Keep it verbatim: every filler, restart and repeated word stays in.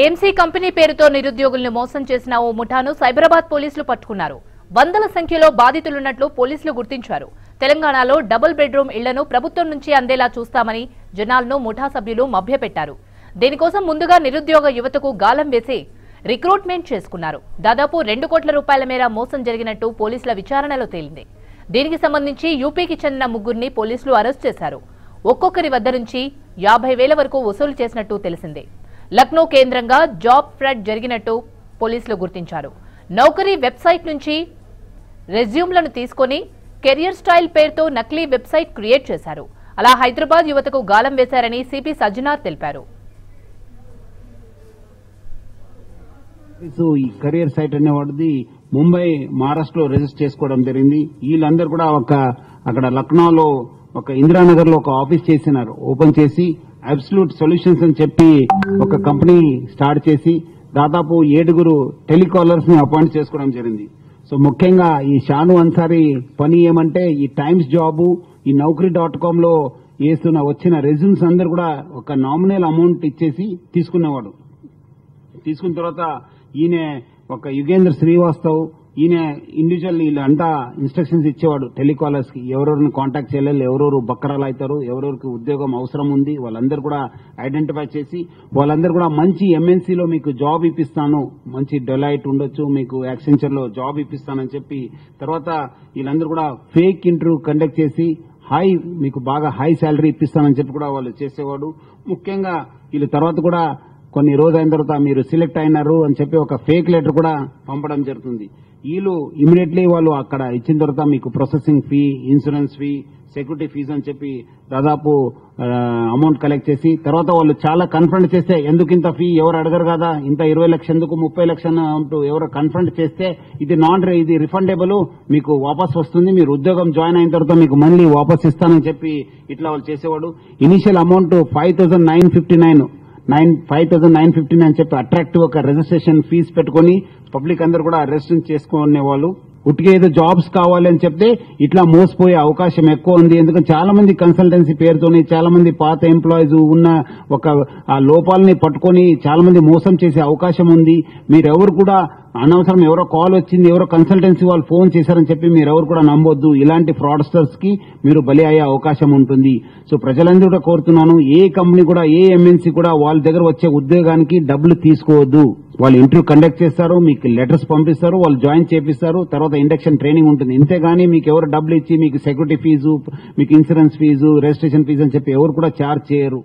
AMC company పేరుతో నిరుద్యోగుల్ని మోసం చేసిన ఓ ముఠాను సైబరాబాద్ పోలీసులు పట్టుకున్నారు. వందల సంఖ్యలో బాధితులున్నట్లు పోలీసులు గుర్తించారు. తెలంగాణలో డబుల్ బెడ్రూమ్ ఇళ్లను ప్రభుత్వం నుంచి అందేలా చూస్తామని జనాలను ముఠా సభ్యులు మభ్యపెట్టారు. దీనికోసం ముందుగా నిరుద్యోగ యువతకు గాలం వేసి రిక్రూట్మెంట్ చేసుకున్నారు. దాదాపు రెండు కోట్ల రూపాయల మేర మోసం జరిగినట్టు పోలీసుల విచారణలో తేలింది. దీనికి సంబంధించి యూపీకి చెందిన ముగ్గురిని పోలీసులు అరెస్ట్ చేశారు. ఒక్కొక్కరి వద్ద నుంచి యాభై వేల వరకు వసూలు చేసినట్టు తెలిసింది. లక్నో కేంద్రంగా జాబ్ ఫ్రాడ్ జరిగినట్టు పోలీసులు గుర్తించారు. నౌకరీ వెబ్సైట్ నుంచి రెజ్యూమ్లను తీసుకొని కెరియర్ స్టైల్ పేరుతో నకిలీ వెబ్సైట్ క్రియేట్ చేశారు. అలా హైదరాబాద్ యువతకు గాలం వేశారని సిపి సజ్జనార్ తెలిపారు. ఈ కెరియర్ సైట్ అనేవాడిది ముంబై మహారాష్ట్రలో రిజిస్టర్ చేసుకోవడం జరిగింది. వీళ్ళందరూ కూడా ఒక అక్కడ లక్నోలో ఒక ఇందిరానగర్ లో ఒక ఆఫీస్ చేసినారు. ఓపెన్ చేసి అబ్సల్యూట్ సొల్యూషన్స్ అని చెప్పి ఒక కంపెనీ స్టార్ట్ చేసి దాదాపు ఏడుగురు టెలికాలర్స్ ని అపాయింట్ చేసుకోవడం జరిగింది. సో ముఖ్యంగా ఈ షాను అన్సారీ పని ఏమంటే ఈ టైమ్స్ జాబ్ ఈ నౌకరీ డాట్ కామ్ లో వేస్తున్న వచ్చిన రెజ్యూమ్స్ అందరు కూడా ఒక నామినల్ అమౌంట్ ఇచ్చేసి తీసుకునేవాడు. తీసుకున్న తర్వాత ఈయన ఒక యుగేంద్ర శ్రీవాస్తవ్ ఈయన ఇండివిజువల్ వీళ్ళంతా ఇన్స్ట్రక్షన్స్ ఇచ్చేవాడు టెలికాలర్స్ కి. ఎవరెవరిని కాంటాక్ట్ చేయలేదు, ఎవరెవరు బక్రాలు అవుతారు, ఎవరెవరికి ఉద్యోగం అవసరం ఉంది వాళ్ళందరూ కూడా ఐడెంటిఫై చేసి వాళ్ళందరూ కూడా మంచి ఎంఎన్సీలో మీకు జాబ్ ఇప్పిస్తాను, మంచి డెలైట్ ఉండొచ్చు, మీకు యాక్సెంచర్ లో జాబ్ ఇప్పిస్తానని చెప్పి తర్వాత వీళ్ళందరూ కూడా ఫేక్ ఇంటర్వ్యూ కండక్ట్ చేసి హై మీకు బాగా హై శాలరీ ఇప్పిస్తానని చెప్పి కూడా వాళ్ళు చేసేవాడు. ముఖ్యంగా వీళ్ళ తర్వాత కూడా కొన్ని రోజులైన తర్వాత మీరు సెలెక్ట్ అయినారు అని చెప్పి ఒక ఫేక్ లెటర్ కూడా పంపడం జరుగుతుంది. వీళ్ళు ఇమీడియట్లీ వాళ్ళు అక్కడ ఇచ్చిన తర్వాత మీకు processing fee, insurance fee, security fees అని చెప్పి దాదాపు అమౌంట్ కలెక్ట్ చేసి తర్వాత వాళ్ళు చాలా కన్ఫ్రంట్ చేస్తే ఎందుకు ఇంత ఫీ ఎవరు అడగరు కదా, ఇంత ఇరవై లక్షలు ఎందుకు ముప్పై లక్షలు అంటూ ఎవరు కన్ఫ్రంట్ చేస్తే ఇది నాన్ ఇది రిఫండబుల్, మీకు వాపస్ వస్తుంది, మీరు ఉద్యోగం జాయిన్ అయిన తర్వాత మీకు మళ్ళీ వాపస్ ఇస్తానని చెప్పి ఇట్లా వాళ్ళు చేసేవాడు. Initial amount five thousand nine fifty nine nine five thousand nine fifty nine చెప్పి అట్రాక్టివ్ ఒక రిజిస్ట్రేషన్ ఫీజు పెట్టుకుని పబ్లిక్ అందరు కూడా రిజిస్ట్రేషన్ చేసుకునే వాళ్ళు. ఉట్టిగా ఏదో జాబ్స్ కావాలి అని చెప్తే ఇట్లా మోసపోయే అవకాశం ఎక్కువ ఉంది. ఎందుకంటే చాలా మంది కన్సల్టెన్సీ పేరుతోని చాలా మంది పాత ఎంప్లాయీస్ ఉన్న ఒక ఆ లోపాలని పట్టుకొని చాలా మంది మోసం చేసే అవకాశం ఉంది. మీరెవరు కూడా అనవసరం ఎవరో కాల్ వచ్చింది, ఎవరో కన్సల్టెన్సీ వాళ్ళు ఫోన్ చేశారని చెప్పి మీరెవరు కూడా నమ్మొద్దు. ఇలాంటి ఫ్రాడ్స్టర్స్ కి మీరు బలి అయ్యే అవకాశం ఉంటుంది. సో ప్రజలందరూ కూడా కోరుతున్నాను, ఏ కంపెనీ కూడా ఏ ఎంఎన్సీ కూడా వాళ్ళ దగ్గర వచ్చే ఉద్యోగానికి డబ్బులు తీసుకోవద్దు. వాళ్ళు ఇంటర్వ్యూ కండక్ట్ చేస్తారు, మీకు లెటర్స్ పంపిస్తారు, వాళ్ళు జాయిన్ చేపిస్తారు, తర్వాత ఇండక్షన్ ట్రైనింగ్ ఉంటుంది. ఇంతేగాని మీకు ఎవరు డబ్బులు ఇచ్చి మీకు సెక్యూరిటీ ఫీజు, మీకు ఇన్సూరెన్స్ ఫీజు, రిజిస్ట్రేషన్ ఫీజు అని చెప్పి ఎవరు కూడా ఛార్జ్ చేయరు.